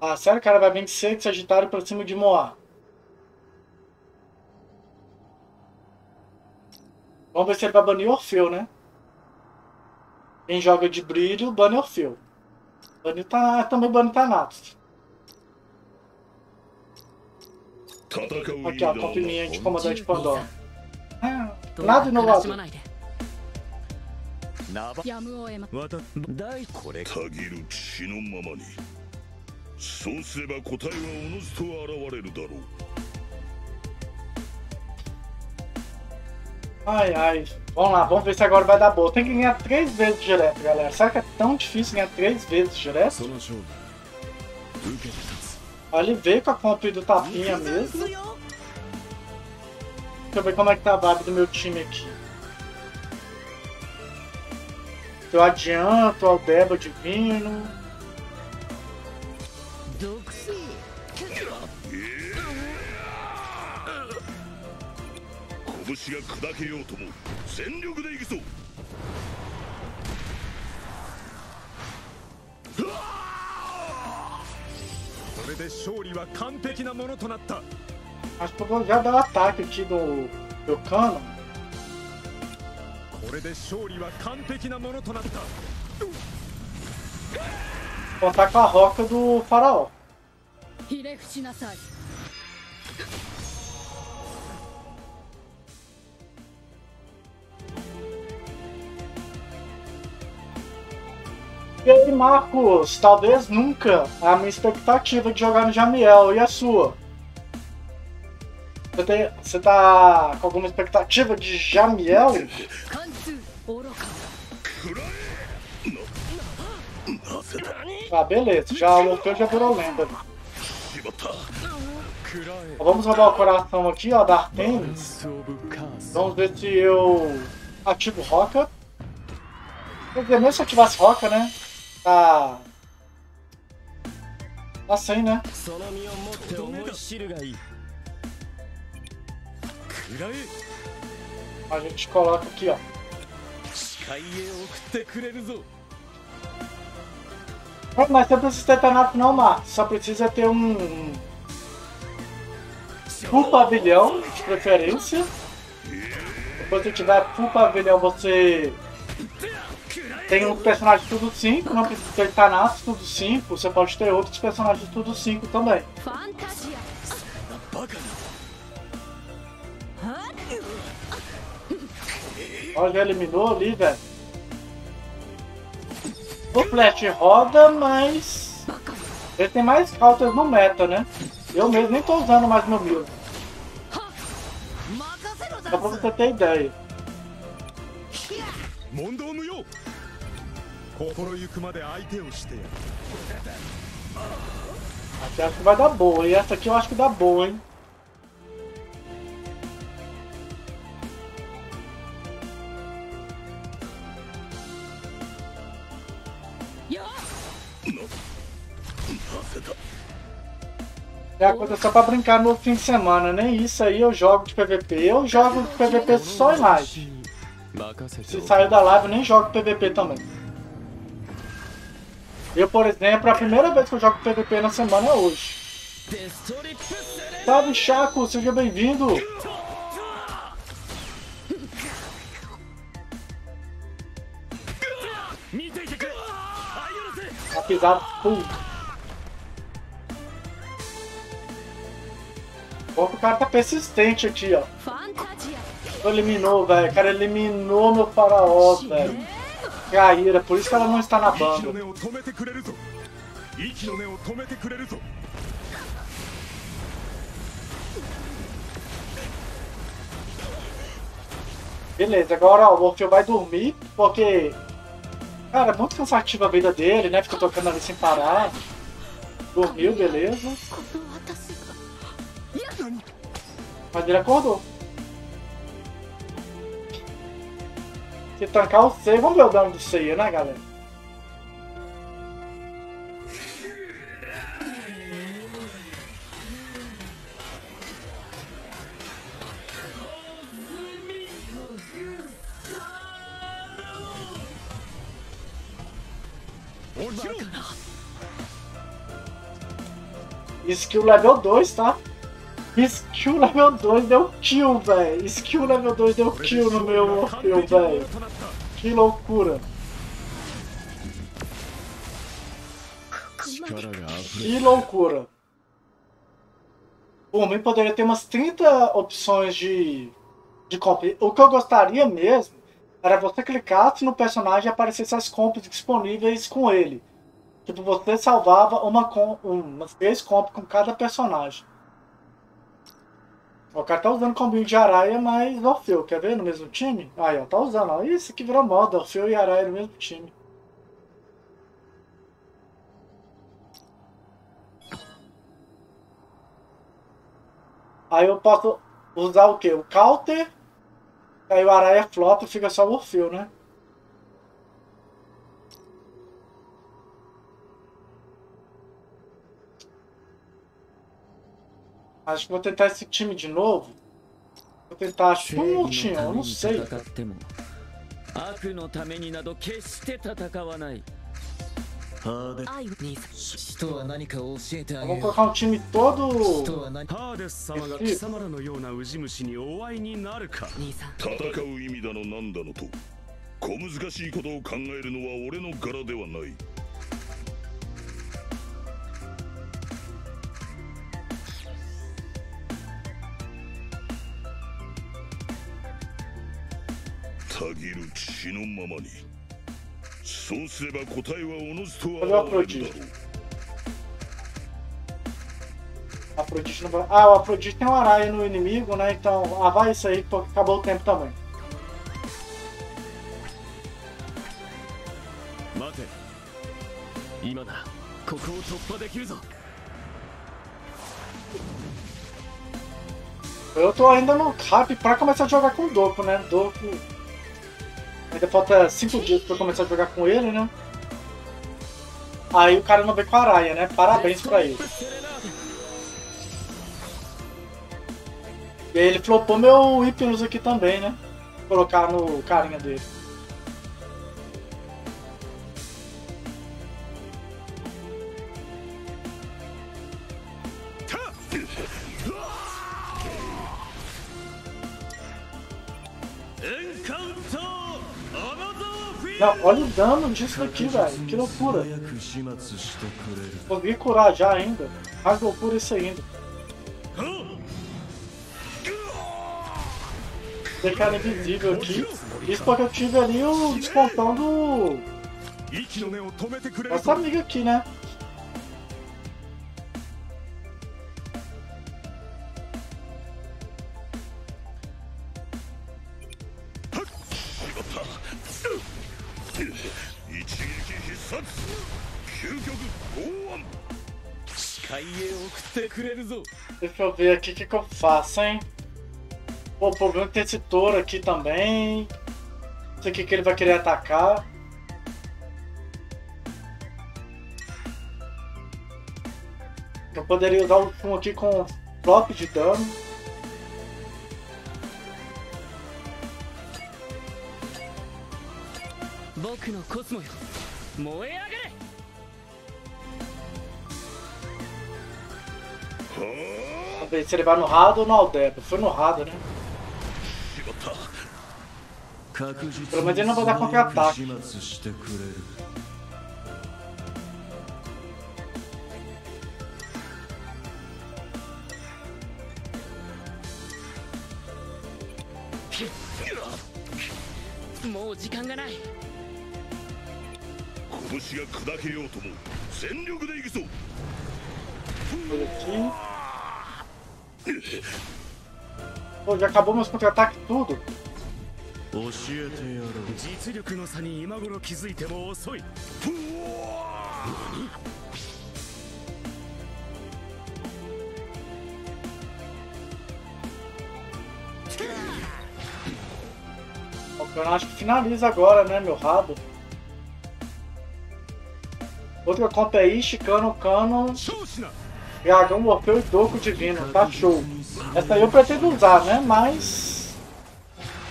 Ah, sério, cara, vai vencer de Sagitário pra cima de Moá. Vamos ver se ele vai banir Orfeu, né? Quem joga de brilho, bane Orfeu. Bane Tanatos, também bane Tanatos. Aqui, ó, Tapinha de Comandante de Pandora. Ah, nada inovador. Ai, ai. Vamos lá, vamos ver se agora vai dar boa. Tem que ganhar 3 vezes direto, galera. Será que é tão difícil ganhar 3 vezes direto? Olha, ele veio com a compra do Tapinha mesmo. Deixa eu ver como é que tá a vibe do meu time aqui. Eu adianto ao Debo Divino. Acho que eu vou já dar o ataque aqui do Cano. Vou contar com a roca do faraó. E aí, Marcos, talvez nunca. A minha expectativa de jogar no Jamiel, e a sua? Você tá com alguma expectativa de Jamiel? Ah, beleza, já o Orfeu já virou lenda. Ó, vamos roubar o coração aqui, ó, da Artemis. Vamos ver se eu ativo roca. Quer dizer, mesmo se eu ativasse roca, né? Tá sem, né? A gente coloca aqui, ó. É, mas não precisa ter Tanato não, Max. Só precisa ter um pavilhão, de preferência. Depois que tiver full pavilhão, você tem um personagem tudo 5, não precisa ter Tanato tudo 5. Você pode ter outros personagens tudo 5 também. Olha, já eliminou ali, velho. O Flash roda, mas ele tem mais counters no meta, né? Eu mesmo nem tô usando mais meu build. Só pra você ter ideia. Aqui acho que vai dar boa, e essa aqui eu acho que dá boa, hein? É coisa só pra brincar no fim de semana, nem isso aí eu jogo de PVP. Eu jogo de PVP só em live. Se saiu da live eu nem jogo PVP também. Eu, por exemplo, a primeira vez que eu jogo PVP na semana é hoje. Salve, Chaco, seja bem-vindo! Tá pisado, pum! Bom que o cara tá persistente aqui, ó. Eliminou, velho. O cara eliminou meu faraó, velho. Caíra, por isso que ela não está na banda. Beleza, agora ó, o Orfeu vai dormir, porque... Cara, é muito cansativa a vida dele, né? Fica tocando ali sem parar. Dormiu, beleza. Mas ele acordou. Se tancar o C, vamos ver o dano do C, né, galera? Skill level 2, tá? Skill level 2 deu kill, velho. Skill level 2 deu kill no meu Orfeu, velho. Que loucura. Que loucura. Por mim poderia ter umas 30 opções de compra. O que eu gostaria mesmo era você clicasse no personagem e aparecesse as compras disponíveis com ele. Tipo, você salvava umas 3 compras com cada personagem. O cara tá usando combinho de Araia, mas Orfeu, quer ver? No mesmo time? Aí, ó, tá usando, ó. Isso que virou moda, Orfeu e Araia no mesmo time. Aí eu posso usar o quê? O counter, aí o Araia flopa e fica só o Orfeu, né? Acho que vou tentar esse time de novo. Vou tentar achar um time, eu não sei. Eu vou colocar um time todo. Esse... Cadê o Afrodite? Afrodite não vai... Ah, o Afrodite tem um Araia no inimigo, né? Então, ah, vai isso aí, porque acabou o tempo também. Eu tô ainda no cap pra começar a jogar com o Dopo, né? Dopo... Ainda falta 5 dias pra eu começar a jogar com ele, né? Aí o cara não veio com a Araia, né? Parabéns pra ele. E aí ele flopou meu Hypnos aqui também, né? Vou colocar no carinha dele. Não, olha o dano disso daqui, velho. Que loucura. Consegui curar já ainda. Mais loucura isso ainda. Tem cara invisível aqui. Isso porque eu tive ali o descontão do... Essa amiga aqui, né? Deixa eu ver aqui o que eu faço, hein? Pô, o problema é que tem esse touro aqui também. Não sei o que ele vai querer atacar. Eu poderia usar o Shun aqui com flop de dano. Vamos ver se ele vai no Rado ou no Aldeba. Foi no Rado, né? Pelo menos ele não vai dar qualquer ataque. Pô, já acabou meus contra-ataques tudo. Eu acho que finaliza agora, né, meu rabo. Outra compra é Ishikano, Cano, Dragão, Orfeu e Doku Divino, tá show. Essa aí eu pretendo usar, né, mas...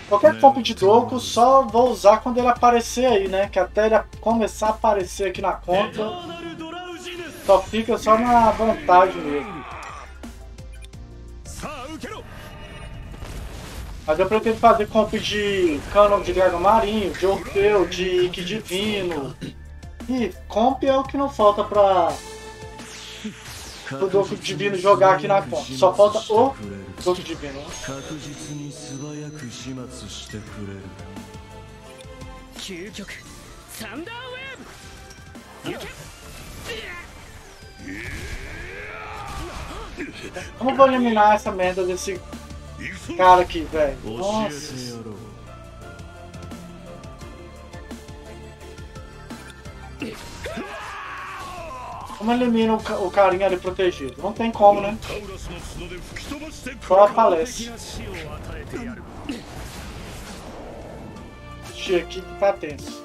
Qualquer comp de Doku só vou usar quando ele aparecer aí, né? Que até ele começar a aparecer aqui na conta, só fica só na vantagem mesmo. Mas eu pretendo fazer comp de Cano de Dragão Marinho, de Orfeu, de Iki divino. E comp é o que não falta pra o Doku Divino jogar aqui na conta. Só falta o Doku Divino. Eu não vou eliminar essa merda desse cara aqui, velho. Nossa. Como elimina o carinha ali protegido? Não tem como, né? Só aparece. Ixi, aqui tá tenso.